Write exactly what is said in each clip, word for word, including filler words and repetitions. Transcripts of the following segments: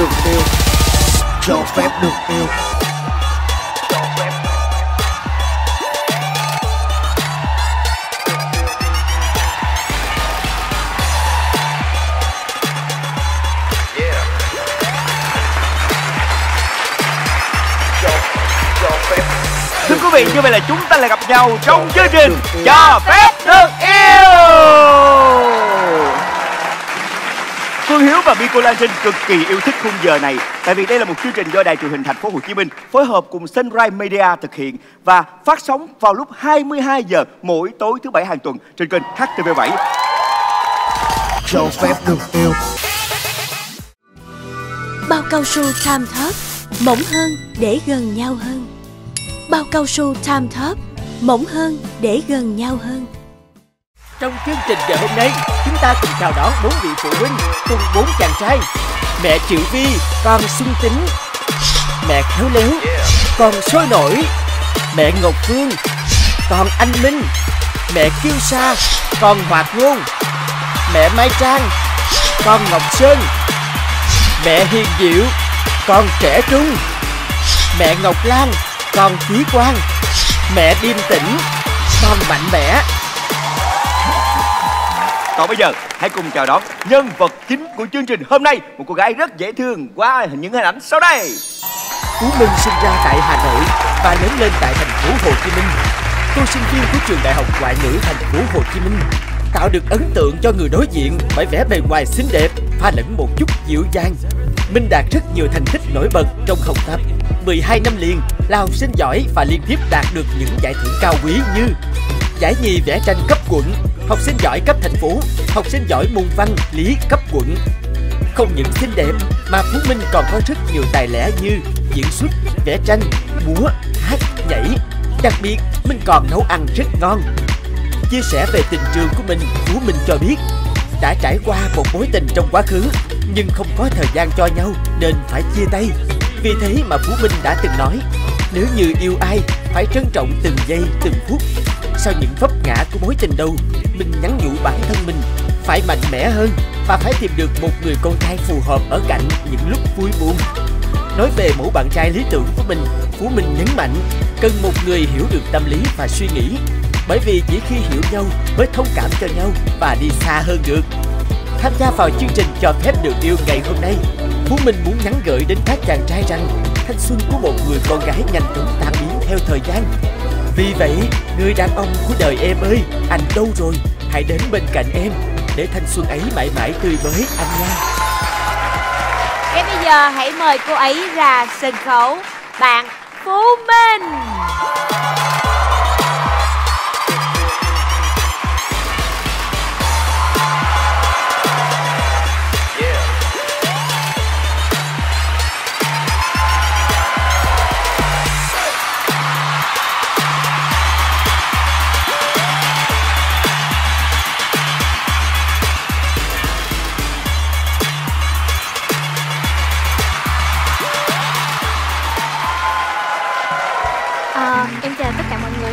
được yêu, cho phép được yêu. Thưa quý vị, như vậy là chúng ta lại gặp nhau trong chương trình Cho phép được yêu. Phương Hiếu và Bi Lan Trinh cực kỳ yêu thích khung giờ này, tại vì đây là một chương trình do Đài Truyền hình Thành phố Hồ Chí Minh phối hợp cùng Sunrise Media thực hiện và phát sóng vào lúc hai mươi hai giờ mỗi tối thứ bảy hàng tuần trên kênh H T V bảy. Cho phép được yêu. Bao cao su Time Top, mỏng hơn để gần nhau hơn. Bao cao su Time Top, mỏng hơn để gần nhau hơn. Trong chương trình ngày hôm nay, chúng ta cùng chào đón bốn vị phụ huynh cùng bốn chàng trai: mẹ Triệu Vy, con Xuân Tính; mẹ Khéo Léo, con Sôi Nổi; mẹ Ngọc Phương, con Anh Minh; mẹ Kiêu Sa, con Hoạt Ngôn; mẹ Mai Trang, con Ngọc Sơn; mẹ Hiền Diệu, con Trẻ Trung; mẹ Ngọc Lan, con Chí Quang; mẹ Điêm Tĩnh, con Mạnh Mẽ. Còn bây giờ hãy cùng chào đón nhân vật chính của chương trình hôm nay, một cô gái rất dễ thương qua những hình ảnh sau đây. Phú Minh sinh ra tại Hà Nội và lớn lên tại Thành phố Hồ Chí Minh. Cô sinh viên của trường Đại học Ngoại ngữ Thành phố Hồ Chí Minh, tạo được ấn tượng cho người đối diện bởi vẻ bề ngoài xinh đẹp pha lẫn một chút dịu dàng. Minh đạt rất nhiều thành tích nổi bật trong học tập, mười hai năm liền là học sinh giỏi và liên tiếp đạt được những giải thưởng cao quý như giải nhì vẽ tranh cấp quận, học sinh giỏi cấp thành phố, học sinh giỏi môn văn, lý cấp quận. Không những xinh đẹp mà Phú Minh còn có rất nhiều tài lẻ như diễn xuất, vẽ tranh, múa, hát, nhảy. Đặc biệt, Minh còn nấu ăn rất ngon. Chia sẻ về tình trường của mình, Phú Minh cho biết đã trải qua một mối tình trong quá khứ nhưng không có thời gian cho nhau nên phải chia tay. Vì thế mà Phú Minh đã từng nói nếu như yêu ai phải trân trọng từng giây từng phút. Sau những vấp ngã của mối tình đầu, Minh nhắn nhủ bản thân mình phải mạnh mẽ hơn và phải tìm được một người con trai phù hợp ở cạnh những lúc vui buồn. Nói về mẫu bạn trai lý tưởng của mình, Phú Minh nhấn mạnh cần một người hiểu được tâm lý và suy nghĩ, bởi vì chỉ khi hiểu nhau mới thông cảm cho nhau và đi xa hơn được. Tham gia vào chương trình Cho phép được yêu ngày hôm nay, Phú Minh muốn nhắn gửi đến các chàng trai rằng thanh xuân của một người con gái nhanh chóng tan biến theo thời gian. Vì vậy, người đàn ông của đời em ơi, anh đâu rồi? Hãy đến bên cạnh em để thanh xuân ấy mãi mãi tươi mới anh nha. Ngay bây giờ hãy mời cô ấy ra sân khấu, bạn Phú Minh.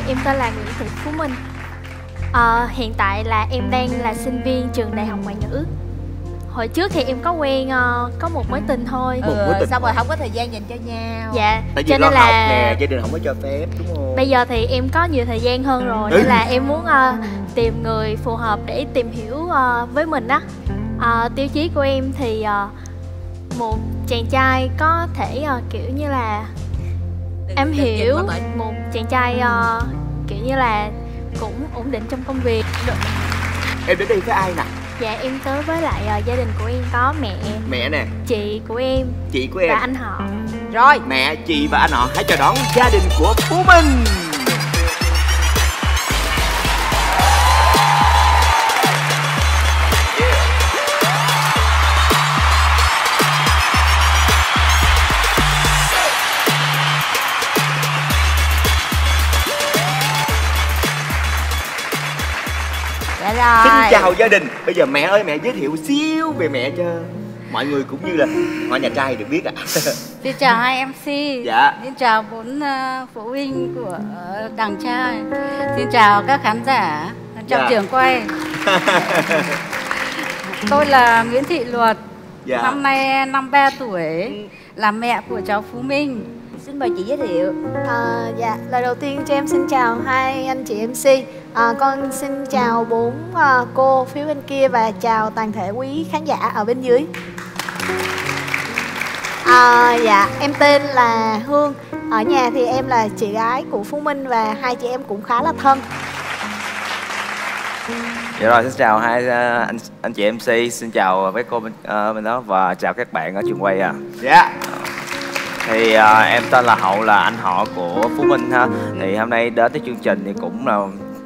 Em tên là Nguyễn Thị Phú Minh. à, Hiện tại là em đang là sinh viên trường Đại học Ngoại ngữ. Hồi trước thì em có quen uh, có một mối tình thôi. Ừ, mối tình. Xong rồi không có thời gian dành cho nhau. Dạ. Tại vì cho lo nên học là... nè, gia đình không có cho phép đúng không? Bây giờ thì em có nhiều thời gian hơn rồi. Ừ. Nên là em muốn uh, tìm người phù hợp để tìm hiểu uh, với mình đó. uh, Tiêu chí của em thì uh, một chàng trai có thể uh, kiểu như là em hiểu một chàng trai uh, kiểu như là cũng ổn định trong công việc. Được. Em đến đây với ai nè? Dạ em tới với lại uh, gia đình của em, có mẹ mẹ nè, chị của em chị của em và anh họ. Rồi mẹ, chị và anh họ hãy chào đón gia đình của Phú Minh. Rồi. Xin chào gia đình. Bây giờ mẹ ơi, mẹ giới thiệu xíu về mẹ cho mọi người cũng như là mọi nhà trai được biết ạ. Xin chào hai em xê. Dạ. Xin chào bốn phụ huynh của đàn trai. Xin chào các khán giả trong dạ. trường quay. Tôi là Nguyễn Thị Luật, Dạ. Năm nay năm ba tuổi, là mẹ của cháu Phú Minh. Xin mời chị giới thiệu. À, dạ, lời đầu tiên cho em xin chào hai anh chị em xê. À, con xin chào bốn à, cô phía bên kia và chào toàn thể quý khán giả ở bên dưới. À, dạ, em tên là Hương. Ở nhà thì em là chị gái của Phú Minh và hai chị em cũng khá là thân. Dạ rồi, xin chào hai anh anh chị em xê, xin chào với cô bên, uh, bên đó và chào các bạn ở trường quay. À. Dạ. Thì à, em tên là Hậu, là anh họ của Phú Minh ha. Thì hôm nay đến tới chương trình thì cũng là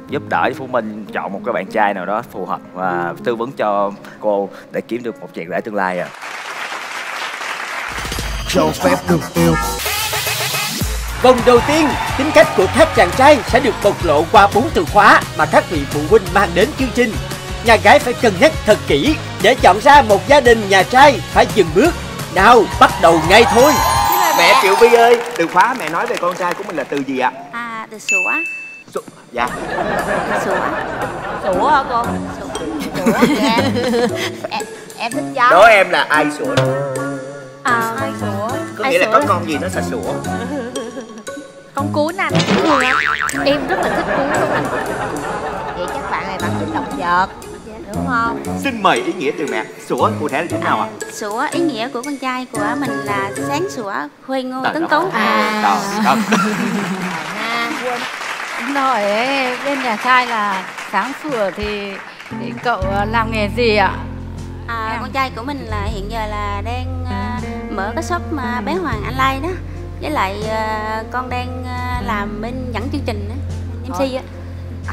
giúp đỡ Phú Minh chọn một cái bạn trai nào đó phù hợp và tư vấn cho cô để kiếm được một chàng rể tương lai. À. Cho phép được yêu. Vòng đầu tiên, tính cách của các chàng trai sẽ được bộc lộ qua bốn từ khóa mà các vị phụ huynh mang đến chương trình. Nhà gái phải cân nhắc thật kỹ để chọn ra một gia đình nhà trai phải dừng bước. Nào, bắt đầu ngay thôi. Mẹ Triệu Vy ơi, từ khóa mẹ nói về con trai của mình là từ gì ạ? À? À, từ sủa. Sủa? Dạ. Sủa. Sủa hả con? Sủa. Sủa em. em. Em thích gió. Đó em là ai sủa? À, ai sủa? Có ai nghĩa sủa? Là có con gì nó sẽ sủa? Con cún anh. Em rất là thích cún luôn anh. Vậy chắc bạn này bạn thích động vật. Đúng không? Xin mời ý nghĩa từ mẹ. Sủa cụ thể là chỗ nào ạ? À? À, sủa ý nghĩa của con trai của mình là sáng sủa, khôi ngô, tấn tốn. À. Đó. Đúng rồi, bên nhà trai là sáng sủa thì, thì cậu làm nghề gì ạ? À, à, con trai của mình là hiện giờ là đang uh, mở cái shop mà bé Hoàng Anh Lai đó. Với lại uh, con đang uh, làm bên dẫn chương trình đó, em xê á.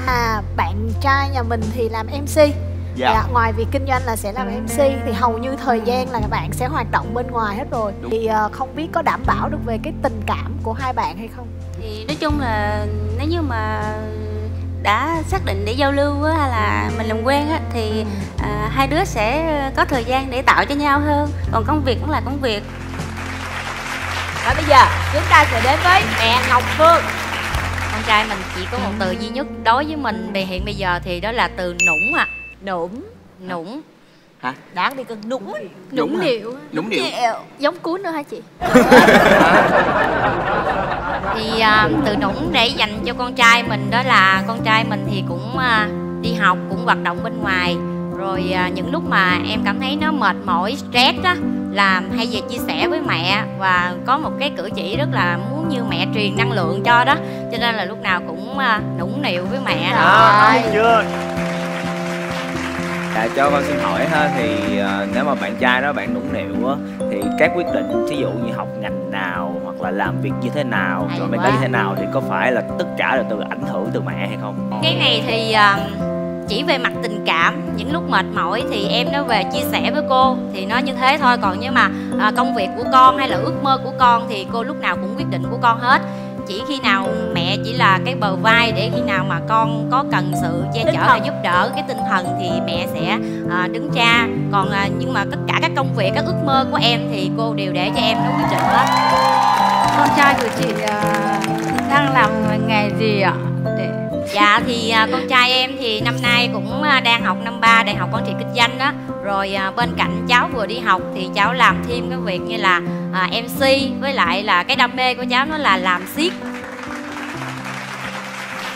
À, bạn trai nhà mình thì làm em xê. Dạ. Dạ, ngoài việc kinh doanh là sẽ làm em xê thì hầu như thời gian là các bạn sẽ hoạt động bên ngoài hết rồi. Đúng. Thì uh, không biết có đảm bảo được về cái tình cảm của hai bạn hay không? Thì nói chung là nếu như mà đã xác định để giao lưu á, hay là mình làm quen á, thì uh, hai đứa sẽ có thời gian để tạo cho nhau hơn. Còn công việc cũng là công việc. Và bây giờ chúng ta sẽ đến với mẹ Ngọc Phương. Con trai mình chỉ có một từ duy nhất đối với mình về hiện bây giờ thì đó là từ nũng. À. Nũng. Nũng hả? Đáng đi cưng. Nũng. Nũng điệu. Nũng điệu giống cún nữa hả chị? Thì à, từ nũng để dành cho con trai mình đó là con trai mình thì cũng à, đi học, cũng hoạt động bên ngoài. Rồi à, những lúc mà em cảm thấy nó mệt mỏi, stress đó là hay về chia sẻ với mẹ. Và có một cái cử chỉ rất là muốn như mẹ truyền năng lượng cho đó. Cho nên là lúc nào cũng à, nũng nịu với mẹ. À, chưa? Dạ, cho con xin hỏi ha, thì uh, nếu mà bạn trai đó bạn nũng nịu á, thì các quyết định, thí dụ như học ngành nào hoặc là làm việc như thế nào, hay rồi bạn như thế nào, thì có phải là tất cả là từ ảnh hưởng từ mẹ hay không? Cái này thì uh, chỉ về mặt tình cảm, những lúc mệt mỏi thì em nó về chia sẻ với cô thì nó như thế thôi. Còn nhưng mà uh, công việc của con hay là ước mơ của con thì cô lúc nào cũng quyết định của con hết. Chỉ khi nào mẹ chỉ là cái bờ vai để khi nào mà con có cần sự che chở và giúp đỡ cái tinh thần thì mẹ sẽ à, đứng cha. Còn à, nhưng mà tất cả các công việc, các ước mơ của em thì cô đều để cho em nó quyết định hết. Con trai của chị à, đang làm nghề gì ạ? Để... Dạ thì à, con trai em thì năm nay cũng à, đang học năm ba Đại học Quản trị Kinh doanh đó. Rồi à, bên cạnh cháu vừa đi học thì cháu làm thêm cái việc như là à, em xê. Với lại là cái đam mê của cháu nó là làm siết.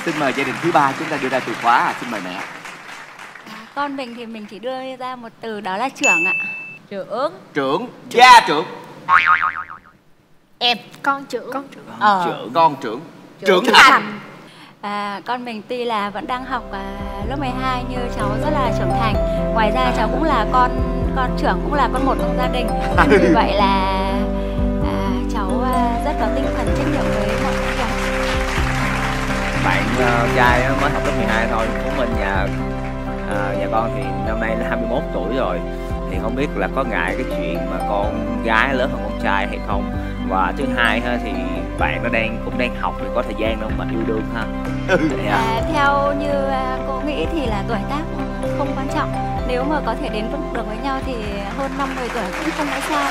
Xin mời gia đình thứ ba chúng ta đưa ra từ khóa. À, xin mời mẹ. Con mình thì mình chỉ đưa ra một từ đó là trưởng ạ. Trưởng. Trưởng. Gia trưởng. Em. Con trưởng. Con trưởng. Ờ. Trưởng. Con trưởng. Trưởng thành. À, con mình tuy là vẫn đang học à, lớp mười hai nhưng cháu rất là trưởng thành. Ngoài ra cháu cũng là con con trưởng, cũng là con một trong gia đình. Vì vậy là à, cháu à, rất có tinh thần trách nhiệm với mọi người. Bạn uh, trai mới học lớp mười hai thôi. Của mình nhà uh, nhà con thì năm nay là hai mươi mốt tuổi rồi. Thì không biết là có ngại cái chuyện mà con gái lớn hơn con trai hay không. Và thứ hai ha, thì bạn nó đang cũng đang học thì có thời gian đâu mà yêu đương ha. À, theo như cô nghĩ thì là tuổi tác không quan trọng, nếu mà có thể đến được với nhau thì hơn năm mười tuổi cũng không có sao.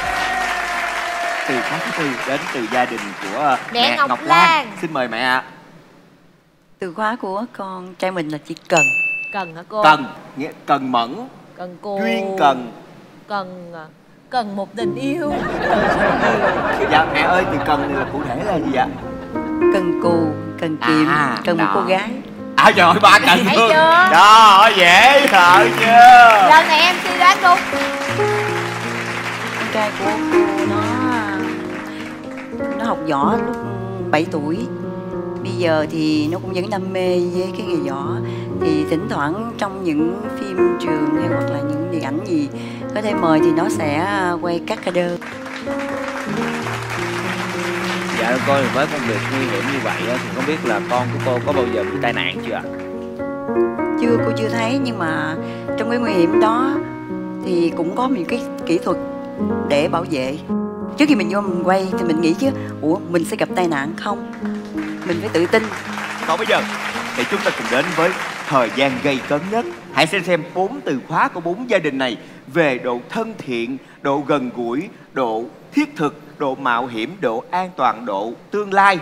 Từ khóa thứ tư đến từ gia đình của mẹ, mẹ Ngọc, Ngọc Lan. Lan, xin mời mẹ ạ. Từ khóa của con trai mình là chỉ cần. Cần hả cô? Cần nghĩa cần mẫn, cần cô, chuyên cần, cần cần một tình yêu. Dạ mẹ ơi, từ cần thì là cụ thể là gì ạ? Cần cù, cần kiệm, à, cần đó. Một cô gái. À trời ơi, ba cần luôn. Đó, dễ sợ chưa? Lần này em suy đoán đúng. Con trai của cô nó nó học võ lúc bảy tuổi. Bây giờ thì nó cũng vẫn đam mê với cái nghề võ. Thì thỉnh thoảng trong những phim trường hay hoặc là những điện ảnh gì có thể mời thì nó sẽ quay các ca đơ. Dạ coi, với công việc nguy hiểm như vậy thì không biết là con của cô có bao giờ bị tai nạn chưa ạ? Chưa, cô chưa thấy, nhưng mà trong cái nguy hiểm đó thì cũng có những cái kỹ thuật để bảo vệ. Trước khi mình vô mình quay thì mình nghĩ chứ, ủa mình sẽ gặp tai nạn không? Mình phải tự tin. Còn bây giờ thì chúng ta cùng đến với thời gian gây cấn nhất. Hãy xem xem bốn từ khóa của bốn gia đình này về độ thân thiện, độ gần gũi, độ thiết thực, độ mạo hiểm, độ an toàn, độ tương lai.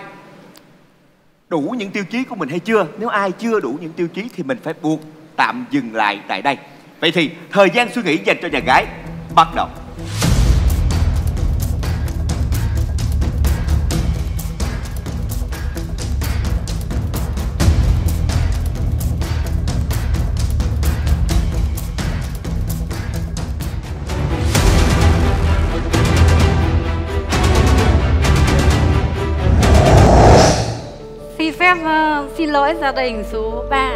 Đủ những tiêu chí của mình hay chưa? Nếu ai chưa đủ những tiêu chí thì mình phải buộc tạm dừng lại tại đây. Vậy thì thời gian suy nghĩ dành cho nhà gái bắt đầu. Xin lỗi gia đình số ba.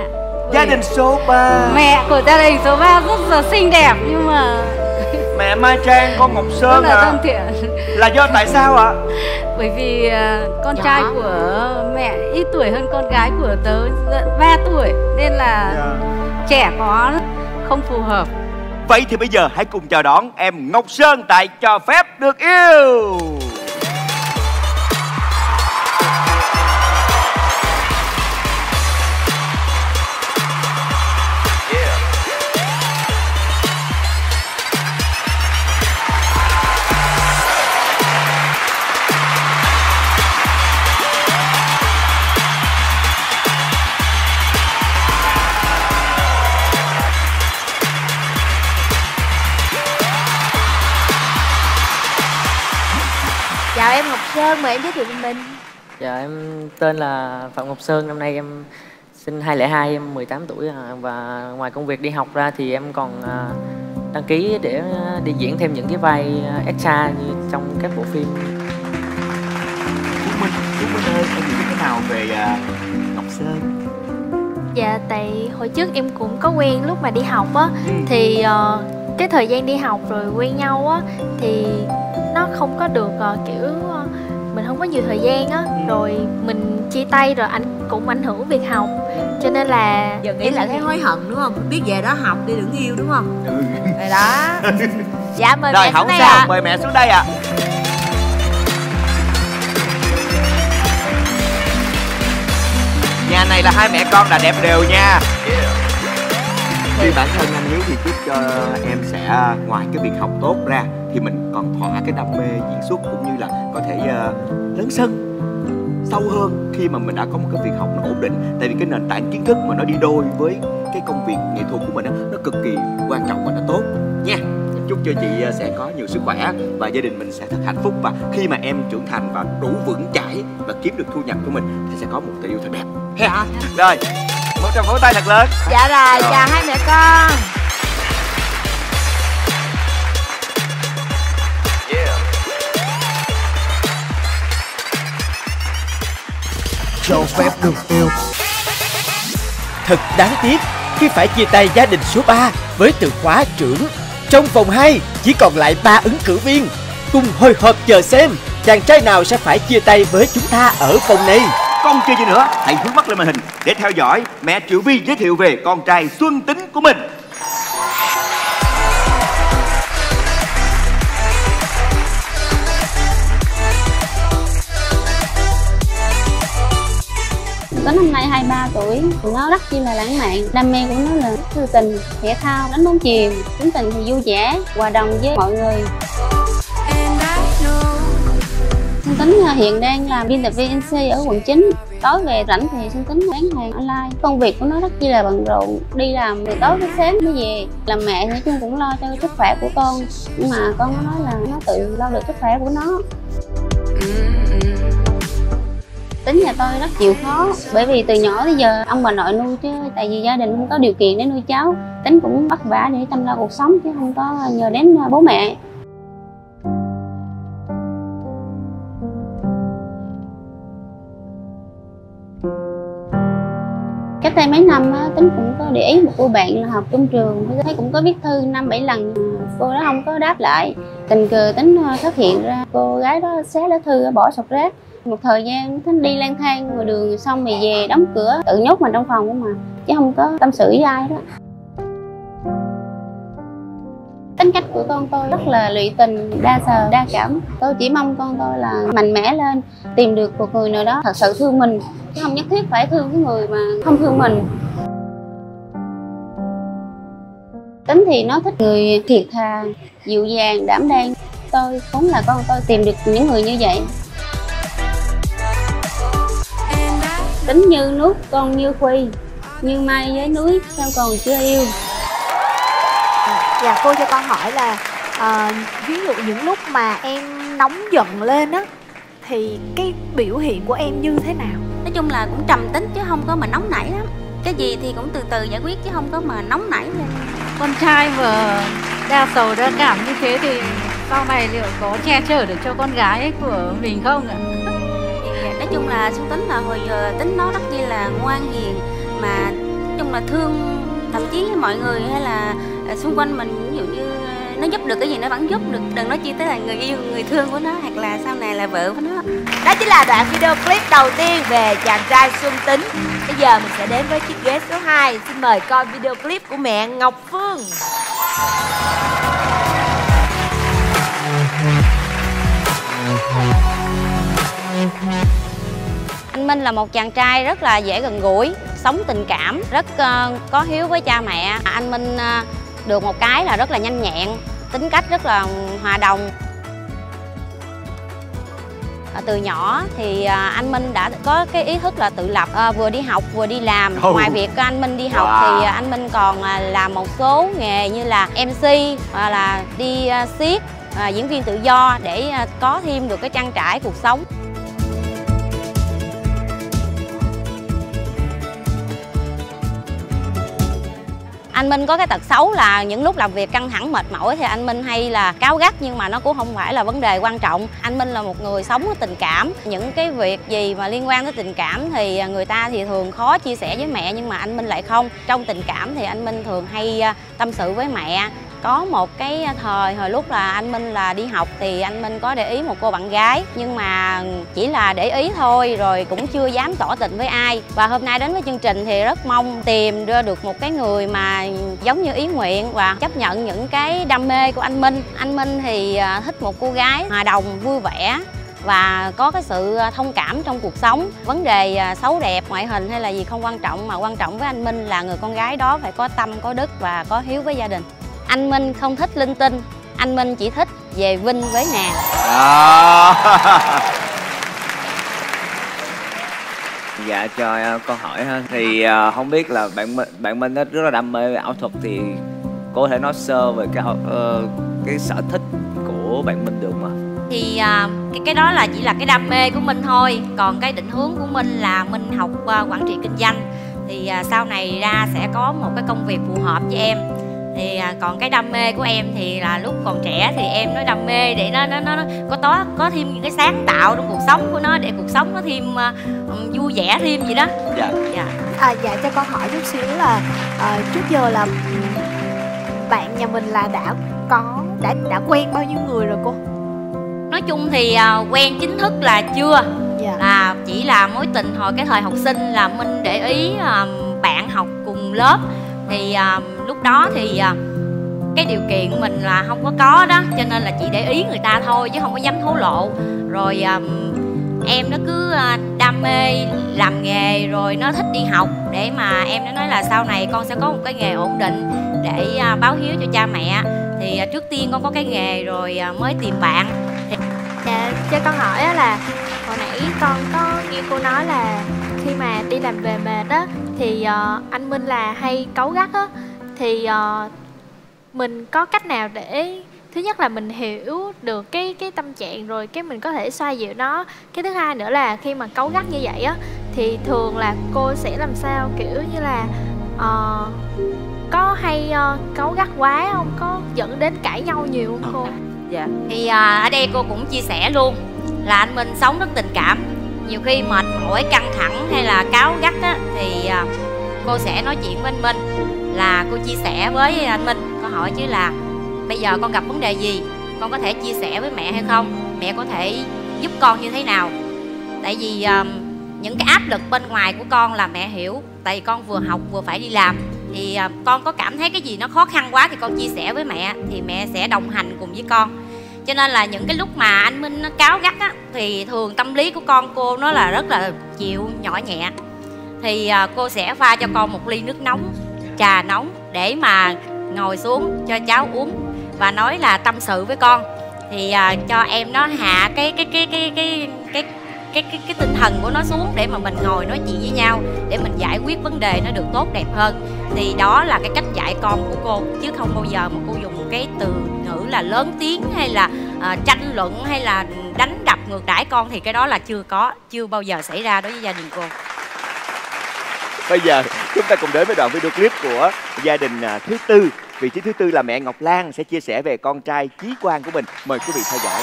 Gia đình số ba. Mẹ của gia đình số ba rất là xinh đẹp nhưng mà mẹ Mai Trang, con Ngọc Sơn là thân thiện. Là do tại sao ạ? Bởi vì con trai của mẹ ít tuổi hơn con gái của tớ ba tuổi. Nên là trẻ có không phù hợp. Vậy thì bây giờ hãy cùng chào đón em Ngọc Sơn tại Cho Phép Được Yêu. Sơn, mời em giới thiệu về mình. Dạ em tên là Phạm Ngọc Sơn, năm nay em sinh hai không không hai, em mười tám tuổi. Và ngoài công việc đi học ra thì em còn đăng ký để đi diễn thêm những cái vai extra như trong các bộ phim. Phú Minh, Phú Minh ơi, em nghĩ thế nào về Ngọc Sơn? Dạ tại hồi trước em cũng có quen lúc mà đi học á, ừ. Thì uh, cái thời gian đi học rồi quen nhau á thì nó không có được uh, kiểu uh, mình không có nhiều thời gian á, rồi mình chia tay rồi anh cũng ảnh hưởng việc học, cho nên là giờ nghĩ lại thấy hối hận đúng không? Biết về đó học đi đừng yêu đúng không? Ừ. Rồi đó. Dạ mời rồi, mẹ không xuống đây sao? À. Mời mẹ xuống đây ạ. À. Nhà này là hai mẹ con là đẹp đều nha. Thì bản thân anh Hiếu thì giúp cho em sẽ ngoài cái việc học tốt ra thì mình còn thỏa cái đam mê diễn xuất cũng như là có thể uh, lớn sân sâu hơn khi mà mình đã có một cái việc học nó ổn định. Tại vì cái nền tảng kiến thức mà nó đi đôi với cái công việc nghệ thuật của mình đó, nó cực kỳ quan trọng và nó tốt nha. Chúc cho chị sẽ có nhiều sức khỏe và gia đình mình sẽ thật hạnh phúc, và khi mà em trưởng thành và đủ vững chãi và kiếm được thu nhập của mình thì sẽ có một tình yêu thật đẹp. Thế hả? Rồi, một tràng vỗ tay thật lớn. Dạ rồi, rồi. Chào hai mẹ con. Cho phép được yêu. Thật đáng tiếc khi phải chia tay gia đình số ba với từ khóa trưởng. Trong vòng hai chỉ còn lại ba ứng cử viên. Cùng hồi hộp chờ xem chàng trai nào sẽ phải chia tay với chúng ta ở vòng này. Còn chưa gì nữa, hãy hướng mắt lên màn hình để theo dõi mẹ Triệu Vy giới thiệu về con trai Xuân Tính của mình. Tính hôm nay hai mươi ba tuổi, nó rất chi là lãng mạn, đam mê của nó là thư tình, thể thao, đánh bóng chuyền, tính tình thì vui vẻ, hòa đồng với mọi người. Tính hiện đang làm biên tập viên en xê ở quận chín. Tối về rảnh thì Xuân Tính bán hàng online. Công việc của nó rất chi là bận rộn, đi làm từ tối tới sáng mới về. Làm mẹ thì Xuân cũng lo cho sức khỏe của con, nhưng mà con nó nói là nó tự lo được sức khỏe của nó. Tính nhà tôi rất chịu khó, bởi vì từ nhỏ tới giờ ông bà nội nuôi, chứ tại vì gia đình không có điều kiện để nuôi cháu. Tính cũng vất vả để chăm lo cuộc sống chứ không có nhờ đến bố mẹ. Cách đây mấy năm á, Tính cũng có để ý một cô bạn là học trong trường, thấy cũng có viết thư năm bảy lần, cô đó không có đáp lại. Tình cờ Tính phát hiện ra cô gái đó xé lá thư bỏ sọt rác. Một thời gian Tính đi lang thang ngoài đường xong thì về đóng cửa, tự nhốt mình trong phòng mà, chứ không có tâm sự với ai đó. Tính cách của con tôi rất là lụy tình, đa sờ, đa cảm. Tôi chỉ mong con tôi là mạnh mẽ lên, tìm được một người nào đó thật sự thương mình, chứ không nhất thiết phải thương cái người mà không thương mình. Tính thì nó thích người thiệt thà, dịu dàng, đảm đang. Tôi muốn là con tôi tìm được những người như vậy. Tính như nước, con như khuy, như mai với núi, sao còn chưa yêu. Dạ, cô cho con hỏi là à, ví dụ những lúc mà em nóng giận lên á thì cái biểu hiện của em như thế nào? Nói chung là cũng trầm tính chứ không có mà nóng nảy lắm. Cái gì thì cũng từ từ giải quyết chứ không có mà nóng nảy lên. Con trai mà đa sầu đa cảm như thế thì sau này liệu có che chở được cho con gái của mình không ạ? Nói chung là Xuân Tính là hồi giờ tính nó rất chi là ngoan hiền, mà nói chung là thương thậm chí với mọi người hay là xung quanh mình. Ví dụ như nó giúp được cái gì nó vẫn giúp được, đừng nói chi tới là người yêu, người thương của nó hoặc là sau này là vợ của nó. Đó chính là đoạn video clip đầu tiên về chàng trai Xuân Tính. Bây giờ mình sẽ đến với chiếc ghế số hai. Xin mời coi video clip của mẹ Ngọc Phương. Anh Minh là một chàng trai rất là dễ gần gũi, sống tình cảm, rất uh, có hiếu với cha mẹ. Anh Minh uh, được một cái là rất là nhanh nhẹn, tính cách rất là hòa đồng. Uh, từ nhỏ thì uh, anh Minh đã có cái ý thức là tự lập, uh, vừa đi học vừa đi làm. Oh. Ngoài việc anh Minh đi học wow. thì uh, anh Minh còn uh, làm một số nghề như là em xê, uh, là đi uh, xiếc, uh, diễn viên tự do để uh, có thêm được cái trang trải cuộc sống. Anh Minh có cái tật xấu là những lúc làm việc căng thẳng mệt mỏi thì anh Minh hay là cáu gắt, nhưng mà nó cũng không phải là vấn đề quan trọng. Anh Minh là một người sống với tình cảm, những cái việc gì mà liên quan tới tình cảm thì người ta thì thường khó chia sẻ với mẹ, nhưng mà anh Minh lại không. Trong tình cảm thì anh Minh thường hay tâm sự với mẹ. Có một cái thời hồi lúc là anh Minh là đi học thì anh Minh có để ý một cô bạn gái, nhưng mà chỉ là để ý thôi rồi cũng chưa dám tỏ tình với ai. Và hôm nay đến với chương trình thì rất mong tìm ra được một cái người mà giống như ý nguyện và chấp nhận những cái đam mê của anh Minh. Anh Minh thì thích một cô gái hòa đồng, vui vẻ và có cái sự thông cảm trong cuộc sống. Vấn đề xấu đẹp, ngoại hình hay là gì không quan trọng, mà quan trọng với anh Minh là người con gái đó phải có tâm, có đức và có hiếu với gia đình. Anh Minh không thích linh tinh, anh Minh chỉ thích về vinh với nàng. À. Dạ cho con hỏi ha, thì không biết là bạn bạn Minh rất là đam mê về ảo thuật, thì có thể nói sơ về cái cái sở thích của bạn Minh được mà? Thì cái cái đó là chỉ là cái đam mê của Minh thôi, còn cái định hướng của Minh là Minh học quản trị kinh doanh, thì sau này ra sẽ có một cái công việc phù hợp với em. Thì còn cái đam mê của em thì là lúc còn trẻ thì em nó đam mê để nó nó nó có tó có thêm những cái sáng tạo trong cuộc sống của nó, để cuộc sống nó thêm uh, vui vẻ thêm gì đó. Dạ. Dạ. À, dạ cho con hỏi chút xíu là uh, trước giờ là bạn nhà mình là đã có đã đã quen bao nhiêu người rồi cô? Nói chung thì uh, quen chính thức là chưa. Dạ. Là chỉ là mối tình hồi cái thời học sinh là Minh để ý uh, bạn học cùng lớp. Thì uh, lúc đó thì uh, cái điều kiện mình là không có có đó, cho nên là chỉ để ý người ta thôi chứ không có dám thổ lộ. Rồi uh, em nó cứ uh, đam mê làm nghề, rồi nó thích đi học, để mà em nó nói là sau này con sẽ có một cái nghề ổn định để uh, báo hiếu cho cha mẹ. Thì uh, trước tiên con có cái nghề rồi uh, mới tìm bạn. Dạ, cho con hỏi là hồi nãy con có nghe cô nói là khi mà đi làm về mệt á thì uh, anh Minh là hay cáu gắt á, thì uh, mình có cách nào để thứ nhất là mình hiểu được cái cái tâm trạng rồi cái mình có thể xoa dịu nó, cái thứ hai nữa là khi mà cáu gắt như vậy á thì thường là cô sẽ làm sao, kiểu như là uh, có hay uh, cáu gắt quá không, có dẫn đến cãi nhau nhiều không cô? Dạ. Thì uh, ở đây cô cũng chia sẻ luôn là anh Minh sống rất tình cảm, nhiều khi mệt mỏi căng thẳng hay là cáu gắt á thì uh, cô sẽ nói chuyện với anh Minh, là cô chia sẻ với anh Minh, cô hỏi chứ là bây giờ con gặp vấn đề gì, con có thể chia sẻ với mẹ hay không, mẹ có thể giúp con như thế nào. Tại vì uh, những cái áp lực bên ngoài của con là mẹ hiểu, tại vì con vừa học vừa phải đi làm, thì uh, con có cảm thấy cái gì nó khó khăn quá thì con chia sẻ với mẹ, thì mẹ sẽ đồng hành cùng với con. Cho nên là những cái lúc mà anh Minh nó cáu gắt á thì thường tâm lý của con cô nó là rất là chịu nhỏ nhẹ, thì uh, cô sẽ pha cho con một ly nước nóng, trà nóng để mà ngồi xuống cho cháu uống và nói là tâm sự với con, thì uh, cho em nó hạ cái cái cái cái cái cái cái cái cái tinh thần của nó xuống để mà mình ngồi nói chuyện với nhau để mình giải quyết vấn đề nó được tốt đẹp hơn. Thì đó là cái cách dạy con của cô, chứ không bao giờ mà cô dùng cái từ ngữ là lớn tiếng hay là uh, tranh luận hay là đánh đập ngược đãi con, thì cái đó là chưa có, chưa bao giờ xảy ra đối với gia đình cô. Bây giờ chúng ta cùng đến với đoạn video clip của gia đình thứ tư. Vị trí thứ tư là mẹ Ngọc Lan sẽ chia sẻ về con trai Chí Quang của mình. Mời quý vị theo dõi.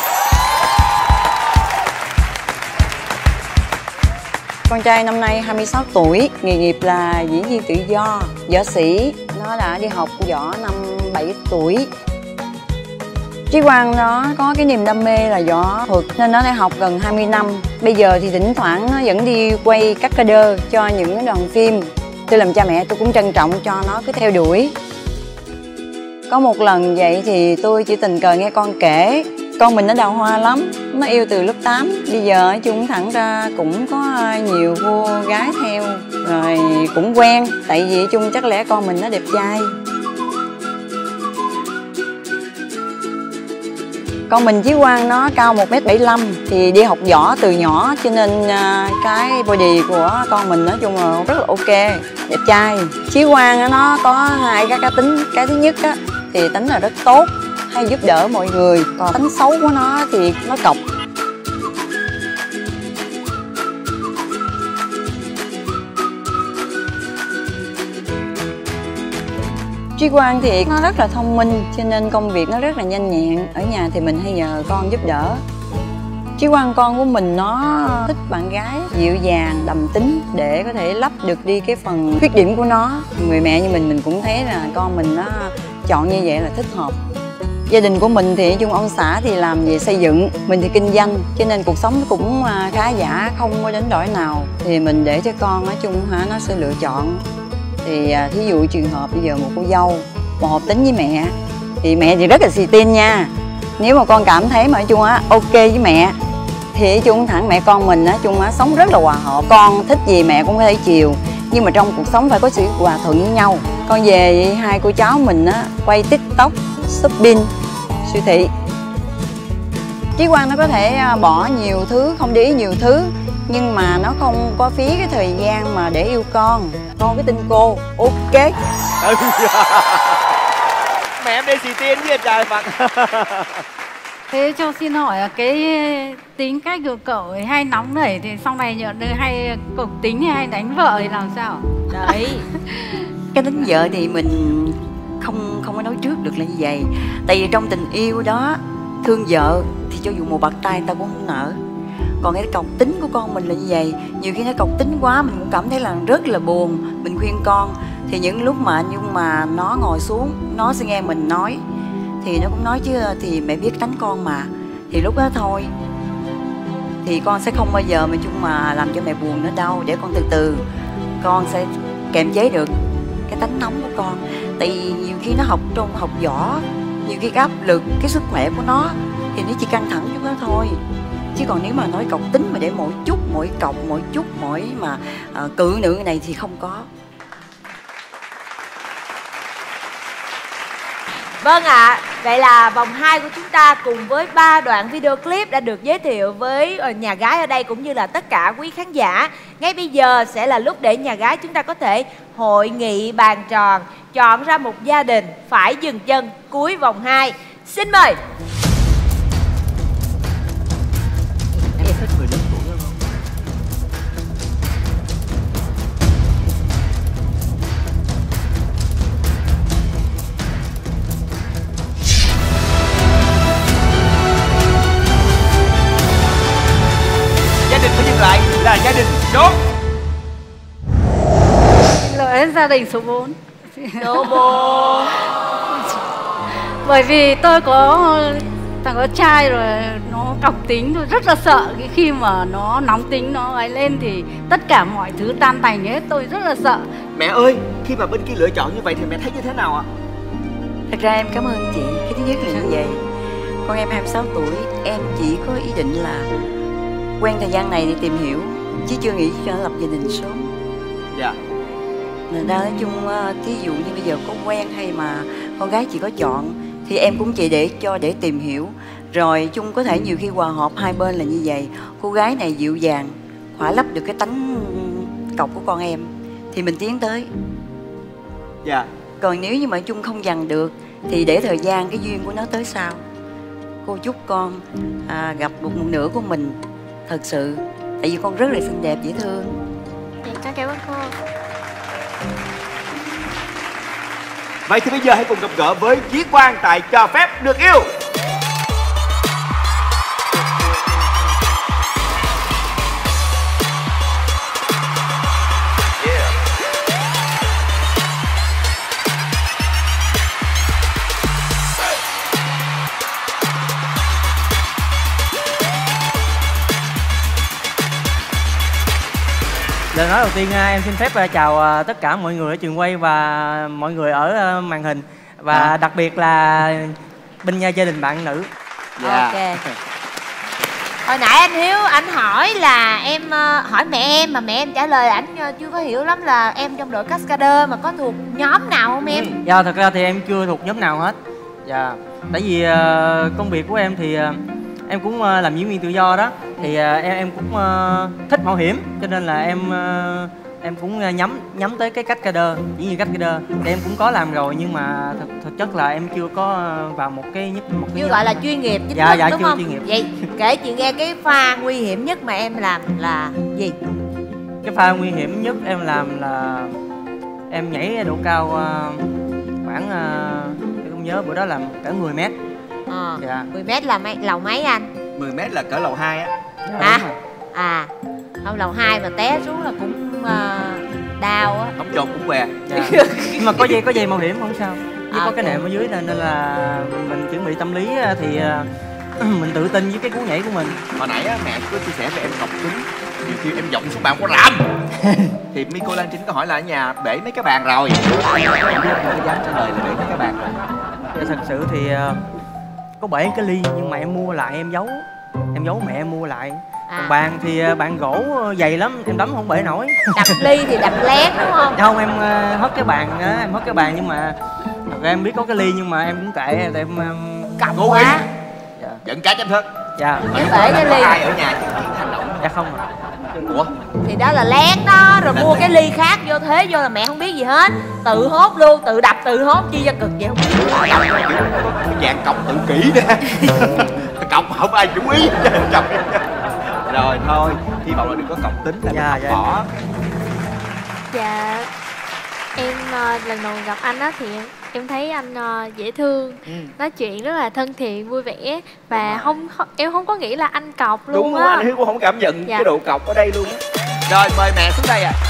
Con trai năm nay hai mươi sáu tuổi, nghề nghiệp là diễn viên tự do, võ sĩ. Nó đã đi học võ năm bảy tuổi. Chí Quang nó có cái niềm đam mê là võ thuật nên nó đã học gần hai mươi năm. Bây giờ thì thỉnh thoảng nó vẫn đi quay các cascadeur cho những đoàn phim. Tôi làm cha mẹ tôi cũng trân trọng cho nó cứ theo đuổi. Có một lần vậy thì tôi chỉ tình cờ nghe con kể, con mình nó đào hoa lắm, nó yêu từ lớp tám. Bây giờ chung thẳng ra cũng có nhiều cô gái theo, rồi cũng quen. Tại vì chung chắc lẽ con mình nó đẹp trai. Con mình Chí Quang nó cao một mét bảy mươi lăm, thì đi học võ từ nhỏ cho nên cái body của con mình nói chung là rất là ok, đẹp trai. Chí Quang nó có hai cái cá tính, cái thứ nhất á, thì tính là rất tốt, hay giúp đỡ mọi người, còn tính xấu của nó thì nó cọc. Chí Quang thì nó rất là thông minh cho nên công việc nó rất là nhanh nhẹn. Ở nhà thì mình hay nhờ con giúp đỡ. Chí Quang con của mình nó thích bạn gái dịu dàng, đầm tính để có thể lấp được đi cái phần khuyết điểm của nó. Người mẹ như mình mình cũng thấy là con mình nó chọn như vậy là thích hợp. Gia đình của mình thì chung ông xã thì làm về xây dựng, mình thì kinh doanh, cho nên cuộc sống cũng khá giả, không có đánh đổi nào. Thì mình để cho con nói chung hả, nó sẽ lựa chọn. Thì thí dụ trường hợp bây giờ một cô dâu mà hợp tính với mẹ thì mẹ thì rất là xì tin nha. Nếu mà con cảm thấy mà chung á ok với mẹ thì chung thẳng mẹ con mình á chung á sống rất là hòa hợp, con thích gì mẹ cũng có thể chiều, nhưng mà trong cuộc sống phải có sự hòa thuận với nhau. Con về hai cô cháu mình á quay TikTok, shopping siêu thị. Chí Quang nó có thể bỏ nhiều thứ, không để ý nhiều thứ, nhưng mà nó không có phí cái thời gian mà để yêu con. Con cái tin cô, ok. Mẹ em đây xì tin với trời Phật. Thế cho xin hỏi là cái tính cách của cậu ấy hay nóng nảy thì sau này nhờ hay cục tính hay đánh vợ thì làm sao? Đấy. Cái tính vợ thì mình không không có nói trước được là như vậy. Tại vì trong tình yêu đó, thương vợ thì cho dù một bàn tay ta cũng không nỡ. Còn cái cọc tính của con mình là như vậy. Nhiều khi nó cọc tính quá mình cũng cảm thấy là rất là buồn. Mình khuyên con thì những lúc mà nhưng mà nó ngồi xuống, nó sẽ nghe mình nói, thì nó cũng nói chứ thì mẹ biết đánh con mà. Thì lúc đó thôi, thì con sẽ không bao giờ mà chung mà làm cho mẹ buồn nữa đâu. Để con từ từ con sẽ kiềm chế được cái tánh nóng của con. Tại vì nhiều khi nó học trong học võ, nhiều khi cái áp lực, cái sức khỏe của nó thì nó chỉ căng thẳng chúng nó thôi. Chứ còn nếu mà nói cọc tính mà để mỗi chút, mỗi cọc, mỗi chút, mỗi mà à, cự nữ này thì không có. Vâng ạ, à, vậy là vòng hai của chúng ta cùng với ba đoạn video clip đã được giới thiệu với nhà gái ở đây cũng như là tất cả quý khán giả. Ngay bây giờ sẽ là lúc để nhà gái chúng ta có thể hội nghị bàn tròn, chọn ra một gia đình phải dừng chân cuối vòng hai. Xin mời. Là gia đình số lỗi gia đình số bốn. Số bốn. Bởi vì tôi có thằng con trai rồi, nó cọc tính, tôi rất là sợ cái khi mà nó nóng tính nó ấy lên thì tất cả mọi thứ tan tành hết, tôi rất là sợ. Mẹ ơi, khi mà bên kia lựa chọn như vậy thì mẹ thấy như thế nào ạ? Thật ra em cảm ơn chị. Cái thứ nhất là như vậy. Con em hai mươi sáu tuổi, em chỉ có ý định là quen thời gian này để tìm hiểu chứ chưa nghĩ cho lập gia đình số. Dạ. Nên đó, nói chung thí dụ như bây giờ có quen hay mà con gái chỉ có chọn thì em cũng chỉ để cho để tìm hiểu rồi chung có thể nhiều khi hòa hợp hai bên là như vậy. Cô gái này dịu dàng, khỏa lấp được cái tánh cọc của con em thì mình tiến tới. Dạ. Còn nếu như mà chung không dằn được thì để thời gian cái duyên của nó tới sau. Cô chúc con à, gặp được một nửa của mình. Thật sự, tại vì con rất là xinh đẹp, dễ thương. Con cảm ơn cô. Vậy thì bây giờ hãy cùng gặp gỡ với Chí Quang tại Cho phép được yêu. Lời nói đầu tiên em xin phép chào tất cả mọi người ở trường quay và mọi người ở màn hình và à. đặc biệt là bên gia đình bạn nữ. Dạ. Yeah. Okay. Hồi nãy anh Hiếu anh hỏi là em hỏi mẹ em mà mẹ em trả lời ảnh chưa có hiểu lắm là em trong đội Cascader mà có thuộc nhóm nào không em? Dạ yeah, thật ra thì em chưa thuộc nhóm nào hết. Dạ. Yeah. Tại vì công việc của em thì em cũng làm diễn viên tự do đó thì em em cũng uh, thích mạo hiểm cho nên là em uh, em cũng nhắm nhắm tới cái cascader, diễn viên cascader thì em cũng có làm rồi nhưng mà thực, thực chất là em chưa có vào một cái nhất một cái chưa gọi là chuyên nghiệp chính dạ, thức, dạ, đúng chưa, không? Chuyên nghiệp. Vậy kể chị nghe cái pha nguy hiểm nhất mà em làm là gì? Cái pha nguy hiểm nhất em làm là em nhảy độ cao uh, khoảng uh, em không nhớ bữa đó là cả mười mét. Ờ, dạ. mười mét là mấy, lầu mấy anh? mười mét là cỡ lầu hai á. À, à, không lầu hai mà té xuống là cũng uh, đau á. Không chột cũng què. Dạ. Nhưng mà có gì có gì mạo hiểm không sao. Chứ à, có cái nệm ở dưới nên, nên là mình chuẩn bị tâm lý thì uh, mình tự tin với cái cú nhảy của mình. Hồi nãy á, mẹ có chia sẻ với em cọc cứng. Nhiều khi em giọng xuống bạn có làm. Thì Mico Lan Trinh có hỏi là ở nhà bể mấy cái bàn rồi. Không dám trả lời là bể mấy cái bàn rồi. Thật sự thì uh, có bể cái ly nhưng mà em mua lại em giấu. Em giấu mẹ em mua lại. Còn à. bàn thì bàn gỗ dày lắm, em đấm không bể nổi. Đập ly thì đập lén đúng không? Không, em hất cái bàn, em hất cái bàn nhưng mà thật ra em biết có cái ly nhưng mà em cũng kệ, em cầm cố quá. Dạ. Giận cá chém thớt. Dạ. Chứ bể cái ly. Ai ở nhà chứng kiến hành động? Dạ không ạ. Ủa? Thì đó là lén đó, rồi mua cái ly khác vô thế vô là mẹ không biết gì hết. Tự hốt luôn, tự đập, tự hốt chi cho cực vậy không biết. Cái dạng cọc tự kỷ đó. Cọc mà không ai chú ý. Rồi thôi, hy vọng là đừng có cọc tính là dạ, dạ. bỏ. Dạ, em uh, lần đầu gặp anh á thì em thấy anh uh, dễ thương, ừ. nói chuyện rất là thân thiện, vui vẻ. Và không, không em không có nghĩ là anh cọc luôn á. Đúng không, anh Hiếu cũng không cảm nhận dạ. cái độ cọc ở đây luôn á. Rồi, mời mẹ xuống đây ạ. À.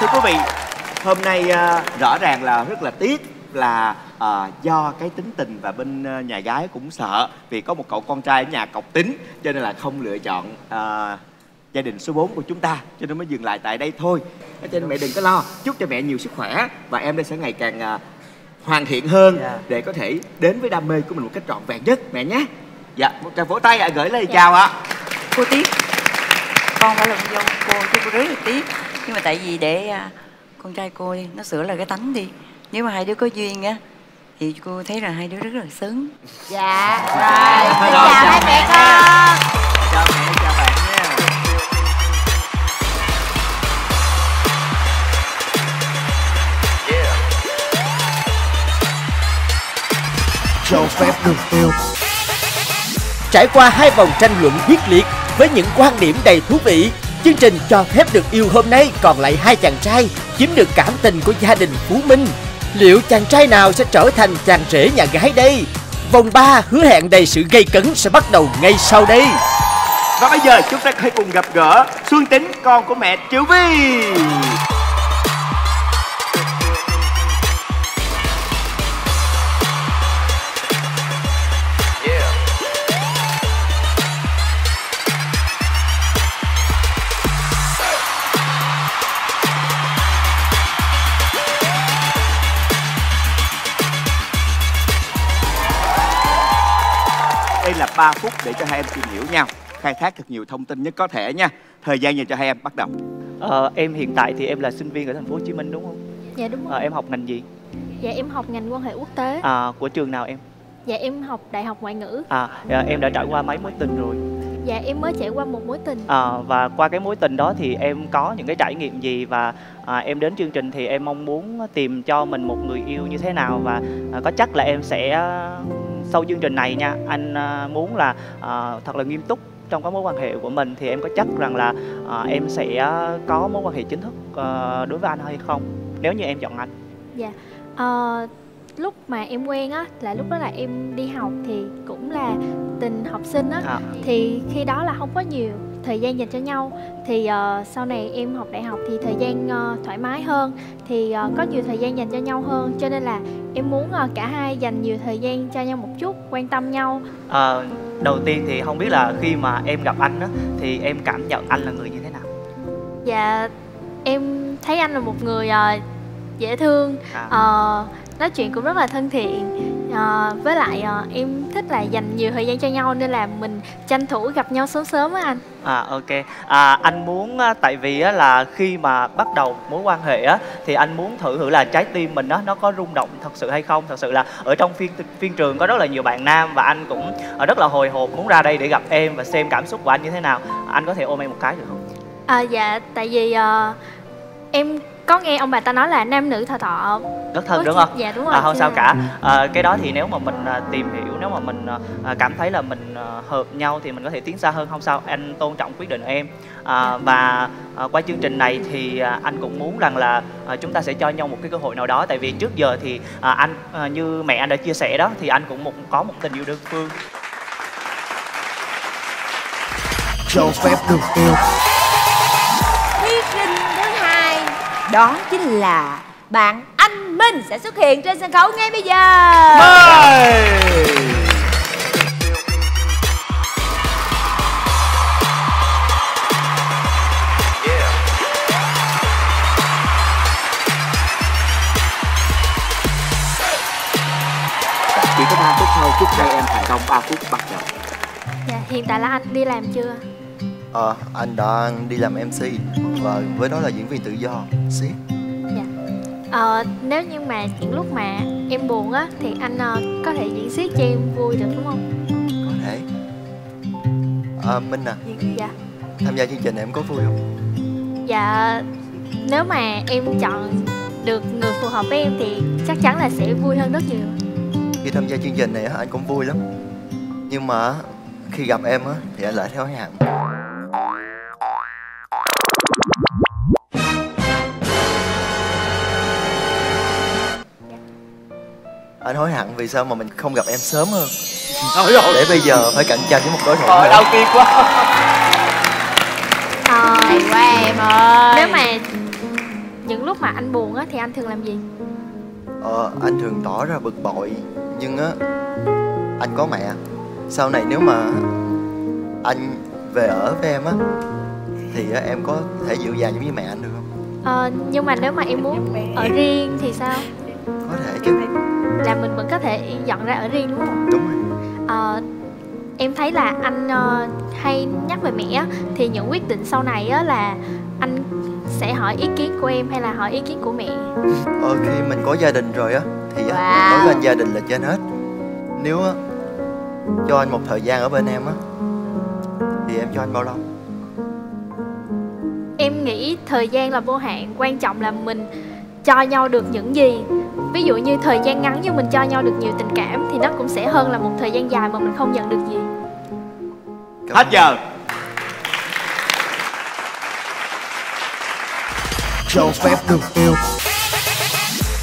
Thưa quý vị, hôm nay uh, rõ ràng là rất là tiếc là uh, do cái tính tình và bên uh, nhà gái cũng sợ vì có một cậu con trai ở nhà cọc tính cho nên là không lựa chọn uh, gia đình số bốn của chúng ta cho nên mới dừng lại tại đây thôi. Cho nên mẹ đừng có lo, chúc cho mẹ nhiều sức khỏe và em đây sẽ ngày càng uh, hoàn thiện hơn yeah. để có thể đến với đam mê của mình một cách trọn vẹn nhất mẹ nhé. Dạ, một tràng vỗ tay ạ, à, gửi lời yeah. chào ạ. À. Cô Tiến. Con phải lượm vô cô chứ cô rước một tí. Nhưng mà tại vì để con trai cô đi, nó sửa là cái tánh đi. Nếu mà hai đứa có duyên á thì cô thấy là hai đứa rất là sướng. Dạ rồi, rồi. Chào, chào hai mẹ con. Chào mẹ, chào bạn nha. Yeah. Cho phép được yêu. Trải qua hai vòng tranh luận quyết liệt với những quan điểm đầy thú vị, chương trình Cho phép được yêu hôm nay còn lại hai chàng trai chiếm được cảm tình của gia đình Phú Minh. Liệu chàng trai nào sẽ trở thành chàng rể nhà gái đây? Vòng ba hứa hẹn đầy sự gây cấn sẽ bắt đầu ngay sau đây. Và bây giờ chúng ta hãy cùng gặp gỡ Xuân Tính, con của mẹ Triệu Vy. ba phút để cho hai em tìm hiểu nhau, khai thác thật nhiều thông tin nhất có thể nha. Thời gian dành cho hai em bắt đầu. Ờ, em hiện tại thì em là sinh viên ở thành phố Hồ Chí Minh đúng không? Dạ đúng rồi. Ờ, em học ngành gì? Dạ em học ngành quan hệ quốc tế. À, của trường nào em? Dạ em học Đại học Ngoại ngữ. À, dạ, em đã trải qua mấy mối tình rồi? Dạ em mới trải qua một mối tình. À, và qua cái mối tình đó thì em có những cái trải nghiệm gì, và à, em đến chương trình thì em mong muốn tìm cho mình một người yêu như thế nào, và à, có chắc là em sẽ sau chương trình này nha, anh muốn là uh, thật là nghiêm túc trong các mối quan hệ của mình, thì em có chắc rằng là uh, em sẽ có mối quan hệ chính thức uh, đối với anh hay không nếu như em chọn anh? Dạ, uh, lúc mà em quen á là lúc đó là em đi học thì cũng là tình học sinh á, à. Thì khi đó là không có nhiều thời gian dành cho nhau, thì uh, sau này em học đại học thì thời gian uh, thoải mái hơn, thì uh, có nhiều thời gian dành cho nhau hơn, cho nên là em muốn uh, cả hai dành nhiều thời gian cho nhau một chút, quan tâm nhau. À, đầu tiên thì không biết là khi mà em gặp anh đó, thì em cảm nhận anh là người như thế nào? Dạ em thấy anh là một người uh, dễ thương, à. uh, nói chuyện cũng rất là thân thiện. À, với lại à, em thích là dành nhiều thời gian cho nhau, nên là mình tranh thủ gặp nhau sớm sớm á anh. À ok, à, anh muốn, tại vì á, là khi mà bắt đầu mối quan hệ á, thì anh muốn thử thử là trái tim mình á, nó có rung động thật sự hay không. Thật sự là ở trong phiên phiên trường có rất là nhiều bạn nam, và anh cũng rất là hồi hộp muốn ra đây để gặp em và xem cảm xúc của anh như thế nào. à, Anh có thể ôm em một cái được không? À, dạ, tại vì à, em có nghe ông bà ta nói là nam nữ thọ thọ rất thân. Ôi, đúng không? Dạ đúng rồi. À, không sao cả. À, cái đó thì nếu mà mình à, tìm hiểu, nếu mà mình à, cảm thấy là mình à, hợp nhau thì mình có thể tiến xa hơn, không sao. Anh tôn trọng quyết định em. À, và à, qua chương trình này thì à, anh cũng muốn rằng là à, chúng ta sẽ cho nhau một cái cơ hội nào đó, tại vì trước giờ thì à, anh à, như mẹ anh đã chia sẻ đó, thì anh cũng một có một tình yêu đơn phương. Cho phép được yêu. Đó chính là bạn Anh Minh sẽ xuất hiện trên sân khấu ngay bây giờ. Mời. Chỉ có ba phút thôi, chúc cho em thành công. Ba phút bắt đầu. Dạ, hiện tại là anh đi làm chưa? Ờ, anh đã đi làm em xê và với đó là diễn viên tự do. Xí. Dạ. Ờ, nếu như mà những lúc mà em buồn á thì anh uh, có thể diễn xiết cho em vui được đúng không? Có thể. À, Minh à. Dạ. Tham gia chương trình em có vui không? Dạ. Nếu mà em chọn được người phù hợp với em thì chắc chắn là sẽ vui hơn rất nhiều. Khi tham gia chương trình này anh cũng vui lắm, nhưng mà khi gặp em á thì anh lại thấy hối hận. Anh hối hận vì sao mà mình không gặp em sớm hơn, để bây giờ phải cạnh tranh với một đối thủ. Trời, đau tim quá. Trời quá em ơi. Nếu mà những lúc mà anh buồn á thì anh thường làm gì? Ờ, anh thường tỏ ra bực bội, nhưng á anh có mẹ. Sau này nếu mà anh về ở với em á thì em có thể dịu dàng giống như mẹ anh được không? Ờ, nhưng mà nếu mà em muốn ở riêng thì sao? Có thể chứ, là mình vẫn có thể dọn ra ở riêng đúng không? Đúng rồi. À, Em thấy là anh uh, hay nhắc về mẹ, thì những quyết định sau này á, là anh sẽ hỏi ý kiến của em hay là hỏi ý kiến của mẹ? Ờ, khi mình có gia đình rồi á thì á, wow. Đối với anh gia đình là trên hết. Nếu á, cho anh một thời gian ở bên em á thì em cho anh bao lâu? Em nghĩ thời gian là vô hạn, quan trọng là mình cho nhau được những gì. Ví dụ như thời gian ngắn nhưng mình cho nhau được nhiều tình cảm thì nó cũng sẽ hơn là một thời gian dài mà mình không nhận được gì. Hết giờ. Cho phép được yêu.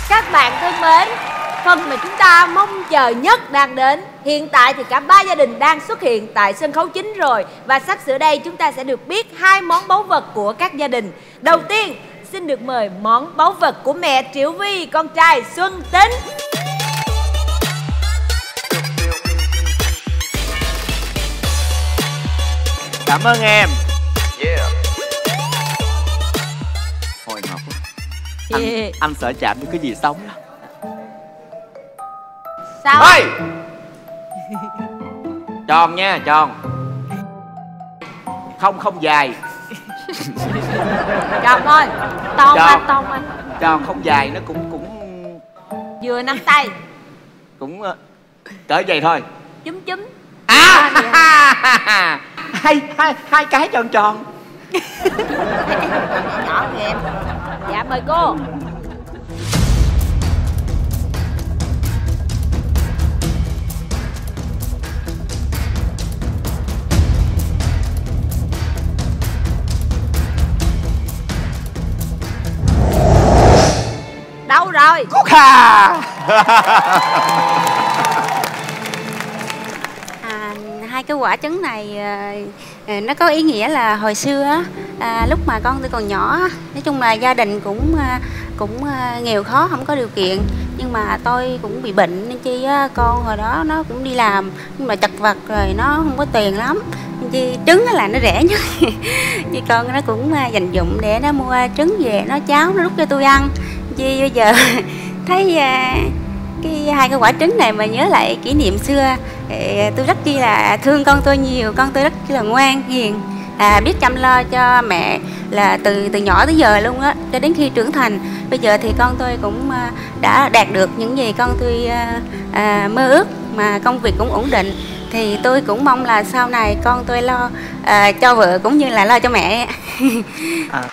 Các bạn thân mến, phần mà chúng ta mong chờ nhất đang đến. Hiện tại thì cả ba gia đình đang xuất hiện tại sân khấu chính rồi. Và sắp sửa đây chúng ta sẽ được biết hai món báu vật của các gia đình. Đầu tiên xin được mời món báu vật của mẹ Triệu Vy, con trai Xuân Tính. Cảm ơn em. Yeah. Hồi Ngọc, anh, yeah. anh sợ chạm những cái gì sống lắm. Sao? Hey! Tròn nha, tròn. Không, không dài. Tròn thôi. Tông anh, tông anh. Tròn không dài, nó cũng cũng vừa nắm tay. Cũng uh, cỡ vậy thôi. Chúm chúm. À, à hai, hai, hai cái tròn tròn. Nhỏ thì em. Dạ mời cô. Đâu rồi? Cúc Hà. À, hai cái quả trứng này à, nó có ý nghĩa là hồi xưa à, lúc mà con tôi còn nhỏ, nói chung là gia đình cũng à, cũng à, nghèo khó, không có điều kiện, nhưng mà tôi cũng bị bệnh nên chi á, con hồi đó nó cũng đi làm nhưng mà chật vật rồi nó không có tiền lắm. Chị, trứng là nó rẻ nhất. Chị con nó cũng dành dụng để nó mua trứng về nó cháo nó đút cho tôi ăn. Chị bây giờ thấy cái hai cái quả trứng này mà nhớ lại kỷ niệm xưa, tôi rất chi là thương con tôi nhiều. Con tôi rất chi là ngoan hiền, à, biết chăm lo cho mẹ là từ từ nhỏ tới giờ luôn á, cho đến khi trưởng thành. Bây giờ thì con tôi cũng đã đạt được những gì con tôi à, mơ ước, mà công việc cũng ổn định. Thì tôi cũng mong là sau này con tôi lo à, cho vợ cũng như là lo cho mẹ. À,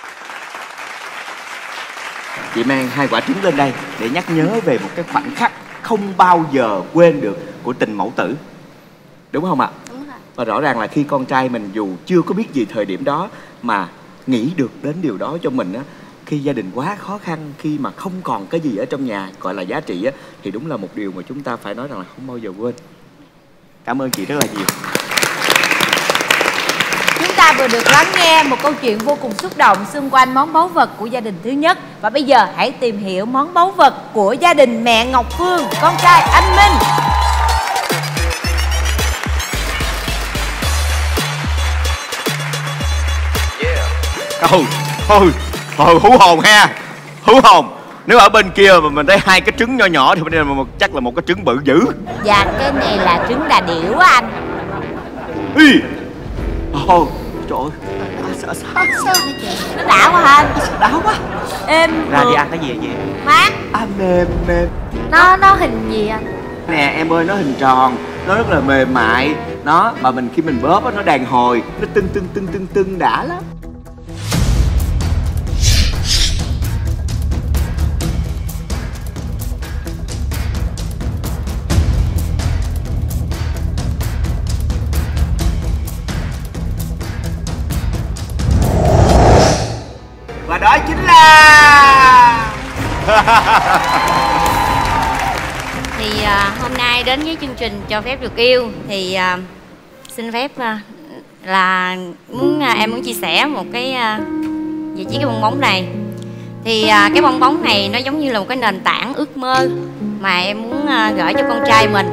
chị mang hai quả trứng lên đây để nhắc nhớ về một cái khoảnh khắc không bao giờ quên được của tình mẫu tử, đúng không ạ? Đúng rồi. Và rõ ràng là khi con trai mình dù chưa có biết gì thời điểm đó mà nghĩ được đến điều đó cho mình á, khi gia đình quá khó khăn, khi mà không còn cái gì ở trong nhà gọi là giá trị á, thì đúng là một điều mà chúng ta phải nói rằng là không bao giờ quên. Cảm ơn chị rất là nhiều. Chúng ta vừa được lắng nghe một câu chuyện vô cùng xúc động xung quanh món báu vật của gia đình thứ nhất. Và bây giờ hãy tìm hiểu món báu vật của gia đình mẹ Ngọc Phương, con trai Anh Minh. Thôi, thôi, thôi hú hồn ha, hú hồn. Nếu ở bên kia mà mình thấy hai cái trứng nho nhỏ thì bên đây là chắc là một cái trứng bự dữ. Dạ cái này là trứng đà điểu á anh. Ý. Ồ, trời ơi. Sợ sao? Sao vậy chị? Nó đã quá anh. Đã quá. Êm. Ra đi ăn cái gì vậy? Mát. À mềm mềm. Nó nó hình gì anh? Nè em ơi, nó hình tròn, nó rất là mềm mại. Nó mà mình khi mình bóp nó đàn hồi, nó tưng tưng tưng tưng tưng đã lắm. Đó chính là thì à, hôm nay đến với chương trình Cho phép được yêu thì à, xin phép à, là muốn à, em muốn chia sẻ một cái à, về chiếc cái bong bóng này. Thì à, cái bong bóng này nó giống như là một cái nền tảng ước mơ mà em muốn à, gửi cho con trai mình,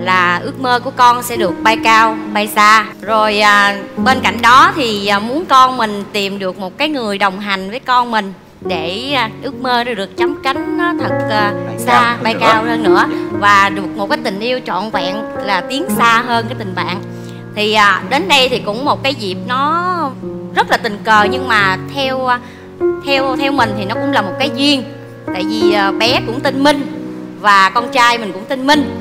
là ước mơ của con sẽ được bay cao, bay xa. Rồi à, bên cạnh đó thì à, muốn con mình tìm được một cái người đồng hành với con mình để à, ước mơ được, được chấm cánh nó thật à, xa, bay cao hơn nữa. Và được một cái tình yêu trọn vẹn là tiến xa hơn cái tình bạn. Thì à, đến đây thì cũng một cái dịp nó rất là tình cờ, nhưng mà theo theo theo mình thì nó cũng là một cái duyên. Tại vì à, bé cũng tên Minh và con trai mình cũng tên Minh,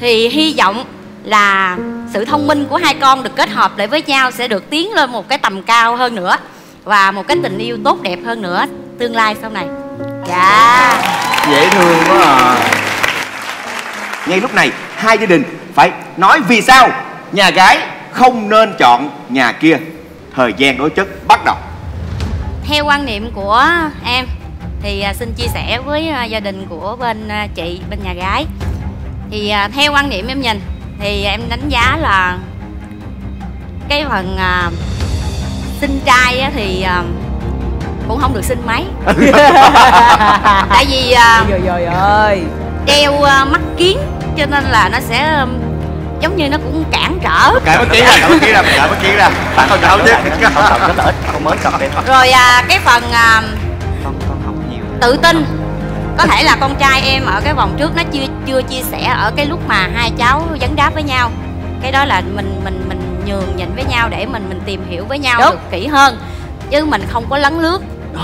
thì hy vọng là sự thông minh của hai con được kết hợp lại với nhau sẽ được tiến lên một cái tầm cao hơn nữa và một cái tình yêu tốt đẹp hơn nữa tương lai sau này. Dạ. Yeah. Dễ thương quá à. Ngay lúc này hai gia đình phải nói vì sao nhà gái không nên chọn nhà kia. Thời gian đối chất bắt đầu. Theo quan niệm của em thì xin chia sẻ với gia đình của bên chị, bên nhà gái. Thì theo quan niệm em nhìn thì em đánh giá là cái phần uh, sinh trai thì uh, cũng không được sinh mấy. Tại vì uh, Trời ơi, ơi. đeo uh, mắt kiến cho nên là nó sẽ um, giống như nó cũng cản trở. Cản mắt kiến ra, cản mắt kiến ra, cản mắt kiến ra. Bạn không sao chứ? Không mới cặp đẹp. Rồi uh, cái phần uh, con, con học nhiều. Tự tin. Có thể là con trai em ở cái vòng trước nó chưa chưa chia sẻ ở cái lúc mà hai cháu vấn đáp với nhau. Cái đó là mình mình mình nhường nhịn với nhau để mình mình tìm hiểu với nhau được kỹ hơn, chứ mình không có lấn lướt.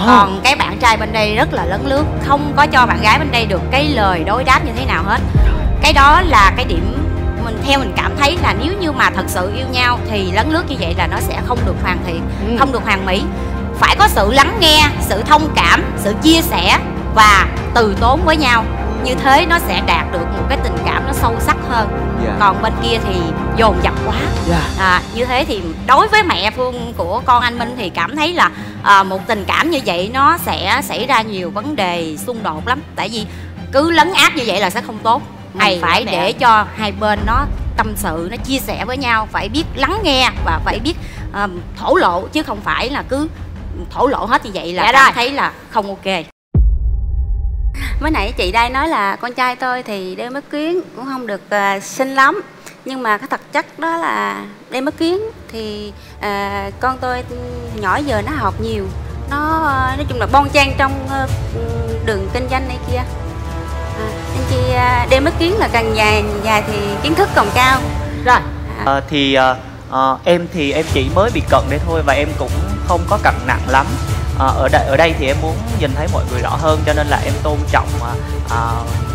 Còn cái bạn trai bên đây rất là lấn lướt, không có cho bạn gái bên đây được cái lời đối đáp như thế nào hết. Cái đó là cái điểm mình theo mình cảm thấy là nếu như mà thật sự yêu nhau thì lấn lướt như vậy là nó sẽ không được hoàn thiện, ừ. không được hoàn mỹ. Phải có sự lắng nghe, sự thông cảm, sự chia sẻ và từ tốn với nhau, như thế nó sẽ đạt được một cái tình cảm nó sâu sắc hơn. Yeah. Còn bên kia thì dồn dập quá. Yeah. À, như thế thì đối với mẹ Phương của con anh Minh thì cảm thấy là à, một tình cảm như vậy nó sẽ xảy ra nhiều vấn đề xung đột lắm. Tại vì cứ lấn áp như vậy là sẽ không tốt. Mày phải để cho hai bên nó tâm sự, nó chia sẻ với nhau, phải biết lắng nghe và phải biết uh, thổ lộ, chứ không phải là cứ thổ lộ hết như vậy là dạ cảm rồi. Thấy là không ok. Mới nãy chị đây nói là con trai tôi thì đeo mắt kiến cũng không được uh, xinh lắm. Nhưng mà cái thật chất đó là đeo mắt kiến thì uh, con tôi nhỏ giờ nó học nhiều. Nó uh, nói chung là bon chen trong uh, đường kinh doanh này kia. À, nên chị uh, đeo mắt kiến là càng dài, dài thì kiến thức còn cao. Rồi à. uh, Thì uh, uh, em thì em chỉ mới bị cận đấy thôi. Và em cũng không có cận nặng lắm. À, ở đây ở đây thì em muốn nhìn thấy mọi người rõ hơn, cho nên là em tôn trọng à,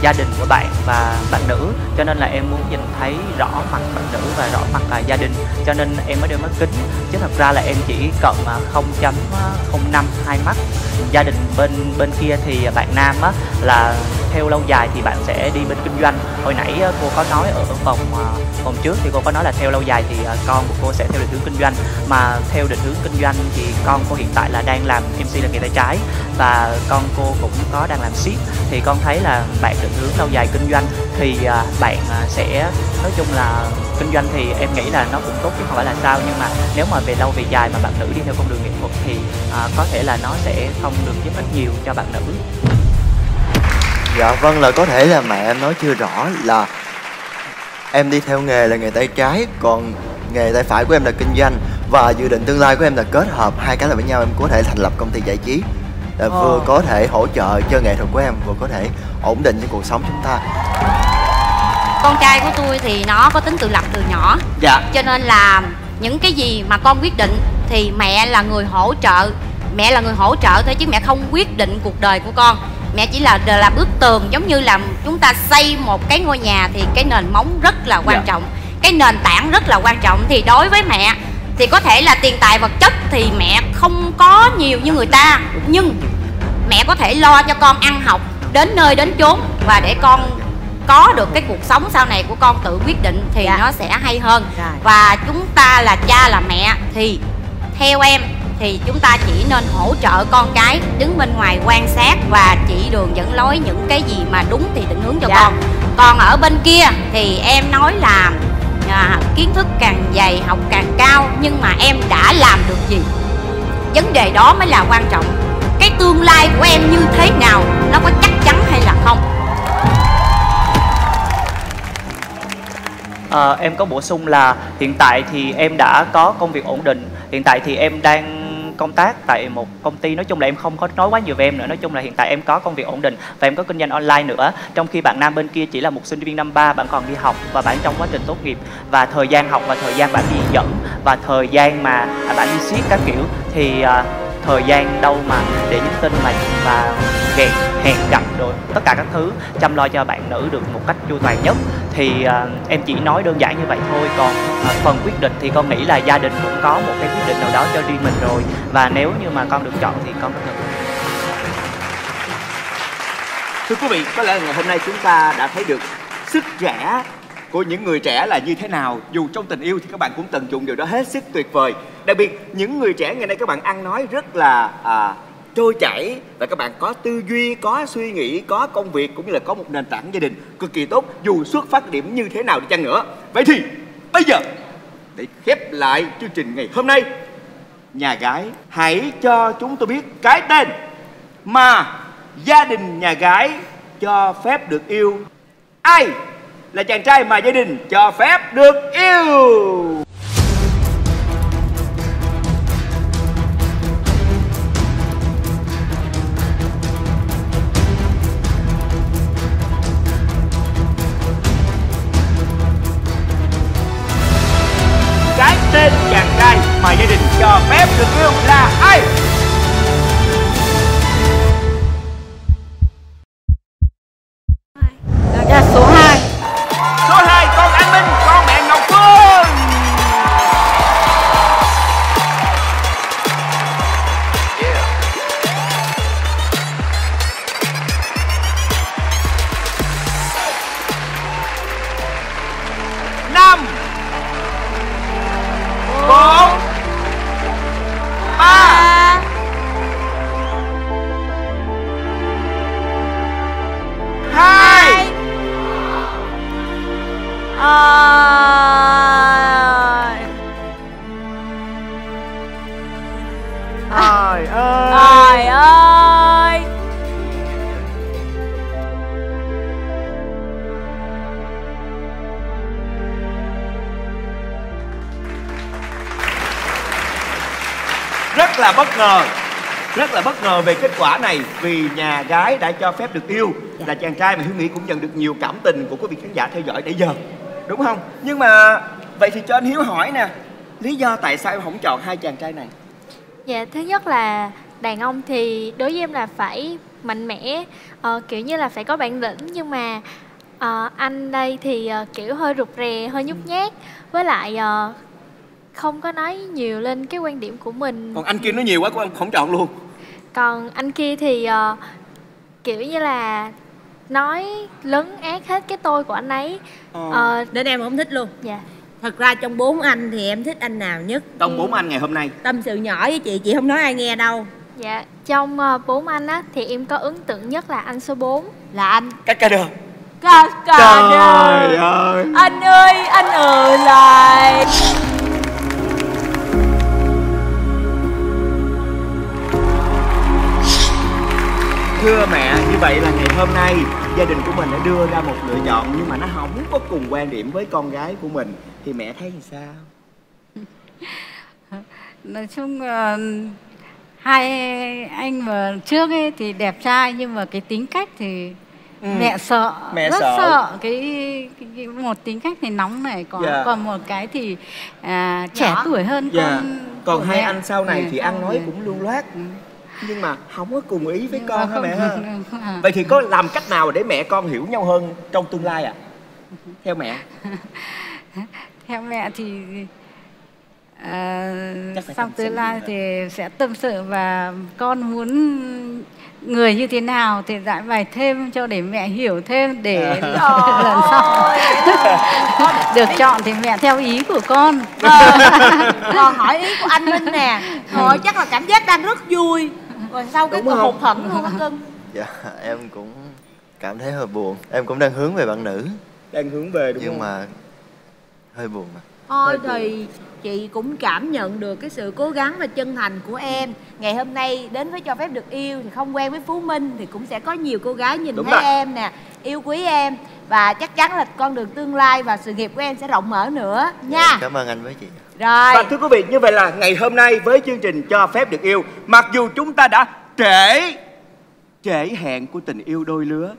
gia đình của bạn và bạn nữ, cho nên là em muốn nhìn thấy rõ mặt bạn nữ và rõ mặt à, gia đình, cho nên em mới đeo mắt kính. Chứ thật ra là em chỉ cộng à, không chấm không năm hai mắt. Gia đình bên bên kia thì bạn nam á, là theo lâu dài thì bạn sẽ đi bên kinh doanh. Hồi nãy cô có nói ở phòng phòng trước thì cô có nói là theo lâu dài thì con của cô sẽ theo định hướng kinh doanh, mà theo định hướng kinh doanh thì con cô hiện tại là đang làm em xê là nghề tay trái, và con cô cũng có đang làm ship. Thì con thấy là bạn định hướng lâu dài kinh doanh thì bạn sẽ, nói chung là kinh doanh thì em nghĩ là nó cũng tốt chứ không phải là sao, nhưng mà nếu mà về lâu về dài mà bạn nữ đi theo con đường nghệ thuật thì có thể là nó sẽ không được giúp ích nhiều cho bạn nữ. Dạ vâng, là có thể là mẹ em nói chưa rõ là em đi theo nghề là nghề tay trái, còn nghề tay phải của em là kinh doanh, và dự định tương lai của em là kết hợp hai cái lại với nhau, em có thể thành lập công ty giải trí để oh. vừa có thể hỗ trợ cho nghệ thuật của em, vừa có thể ổn định cho cuộc sống chúng ta. Con trai của tôi thì nó có tính tự lập từ nhỏ. Dạ. Cho nên là những cái gì mà con quyết định thì mẹ là người hỗ trợ, mẹ là người hỗ trợ thôi chứ mẹ không quyết định cuộc đời của con. Mẹ chỉ là là bức tường, giống như là chúng ta xây một cái ngôi nhà thì cái nền móng rất là quan yeah. trọng, cái nền tảng rất là quan trọng. Thì đối với mẹ thì có thể là tiền tài vật chất thì mẹ không có nhiều như người ta, nhưng mẹ có thể lo cho con ăn học đến nơi đến chốn và để con có được cái cuộc sống sau này của con tự quyết định thì yeah. nó sẽ hay hơn. Right. Và chúng ta là cha là mẹ thì theo em thì chúng ta chỉ nên hỗ trợ con cái, đứng bên ngoài quan sát và chỉ đường dẫn lối những cái gì mà đúng thì định hướng cho dạ. con. Còn ở bên kia thì em nói là à, kiến thức càng dày, học càng cao, nhưng mà em đã làm được gì? Vấn đề đó mới là quan trọng. Cái tương lai của em như thế nào, nó có chắc chắn hay là không? À, em có bổ sung là hiện tại thì em đã có công việc ổn định. Hiện tại thì em đang công tác tại một công ty, nói chung là em không có nói quá nhiều về em nữa, nói chung là hiện tại em có công việc ổn định và em có kinh doanh online nữa. Trong khi bạn nam bên kia chỉ là một sinh viên năm ba, bạn còn đi học và bạn trong quá trình tốt nghiệp, và thời gian học và thời gian bạn đi dẫn và thời gian mà bạn đi siết các kiểu thì uh, thời gian đâu mà để nhắn tin mà và hẹn hẹn gặp rồi tất cả các thứ, chăm lo cho bạn nữ được một cách chu toàn nhất. Thì uh, em chỉ nói đơn giản như vậy thôi. Còn uh, phần quyết định thì con nghĩ là gia đình cũng có một cái quyết định nào đó cho riêng mình rồi, và nếu như mà con được chọn thì con rất là quyết. Thưa quý vị, có lẽ ngày hôm nay chúng ta đã thấy được sức trẻ của những người trẻ là như thế nào. Dù trong tình yêu thì các bạn cũng tận dụng điều đó hết sức tuyệt vời. Đặc biệt những người trẻ ngày nay các bạn ăn nói rất là à, trôi chảy, và các bạn có tư duy, có suy nghĩ, có công việc cũng như là có một nền tảng gia đình cực kỳ tốt, dù xuất phát điểm như thế nào đi chăng nữa. Vậy thì bây giờ để khép lại chương trình ngày hôm nay, nhà gái hãy cho chúng tôi biết cái tên mà gia đình nhà gái cho phép được yêu. Ai là chàng trai mà gia đình cho phép được yêu? Cái tên chàng trai mà gia đình cho phép được yêu là ai? Rất là bất ngờ về kết quả này, vì nhà gái đã cho phép được yêu là chàng trai mà Hiếu nghĩ cũng nhận được nhiều cảm tình của quý vị khán giả theo dõi nãy giờ, đúng không? Nhưng mà vậy thì cho anh Hiếu hỏi nè, lý do tại sao em không chọn hai chàng trai này? Dạ, thứ nhất là đàn ông thì đối với em là phải mạnh mẽ, ờ, kiểu như là phải có bản lĩnh, nhưng mà ờ, anh đây thì ờ, kiểu hơi rụt rè, hơi nhút nhát, với lại ờ, không có nói nhiều lên cái quan điểm của mình. Còn anh kia nói nhiều quá cũng không chọn luôn. Còn anh kia thì uh, kiểu như là nói lấn át hết cái tôi của anh ấy. Ờ. Uh, Nên em không thích luôn. Dạ. Thật ra trong bốn anh thì em thích anh nào nhất? Trong bốn anh ngày hôm nay. Tâm sự nhỏ với chị, chị không nói ai nghe đâu. Dạ. Trong bốn uh, anh á thì em có ấn tượng nhất là anh số bốn. Là anh Cát Cà Đơ. Cát Cà Đơ. Anh ơi, anh ừ lại. Thưa mẹ, như vậy là ngày hôm nay gia đình của mình đã đưa ra một lựa chọn nhưng mà nó không có cùng quan điểm với con gái của mình, thì mẹ thấy thì sao? Nói chung hai anh mà trước ấy thì đẹp trai nhưng mà cái tính cách thì ừ. mẹ sợ, mẹ rất sợ, sợ. Cái, cái, cái một tính cách thì nóng này, còn yeah. còn một cái thì à, trẻ Nhỏ. tuổi hơn yeah. con. Còn hai mẹ. anh sau này mẹ. thì ăn nói mẹ. cũng lưu loát. Ừ. Nhưng mà không có cùng ý với con hả mẹ ha? Vậy thì có làm cách nào để mẹ con hiểu nhau hơn trong tương lai ạ? À? Theo mẹ Theo mẹ thì uh, sau tương lai thì sẽ tâm sự, và con muốn người như thế nào thì giải bài thêm cho để mẹ hiểu thêm, để à. lần sau được chọn thì mẹ theo ý của con. à, Còn hỏi ý của anh Minh nè, rồi chắc là cảm giác đang rất vui, rồi sau cái cuộc hụt hẫng luôn cưng. Dạ, em cũng cảm thấy hơi buồn. Em cũng đang hướng về bạn nữ. Đang hướng về đúng nhưng không? Nhưng mà hơi buồn mà. Thôi thì chị cũng cảm nhận được cái sự cố gắng và chân thành của em. Ngày hôm nay đến với Cho Phép Được Yêu thì không quen với Phú Minh thì cũng sẽ có nhiều cô gái nhìn Đúng thấy rồi. em nè, yêu quý em, và chắc chắn là con đường tương lai và sự nghiệp của em sẽ rộng mở nữa nha. Cảm ơn anh với chị. Rồi. Và thưa quý vị, như vậy là ngày hôm nay với chương trình Cho phép được yêu, mặc dù chúng ta đã trễ trễ hẹn của tình yêu đôi lứa,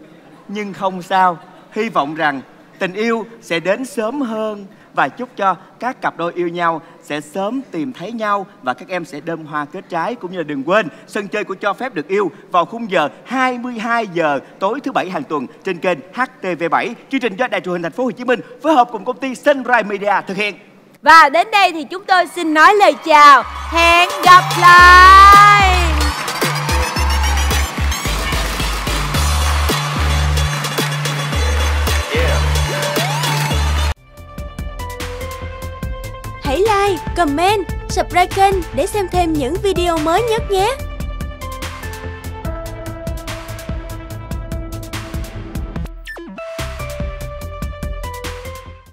nhưng không sao, hy vọng rằng tình yêu sẽ đến sớm hơn. Và chúc cho các cặp đôi yêu nhau sẽ sớm tìm thấy nhau và các em sẽ đơm hoa kết trái. Cũng như là đừng quên sân chơi của Cho phép được yêu vào khung giờ hai mươi hai giờ tối thứ bảy hàng tuần trên kênh H T V bảy. Chương trình do Đài Truyền hình Thành phố Hồ Chí Minh phối hợp cùng công ty Sunrise Media thực hiện. Và đến đây thì chúng tôi xin nói lời chào. Hẹn gặp lại. Hãy like, comment, subscribe kênh để xem thêm những video mới nhất nhé!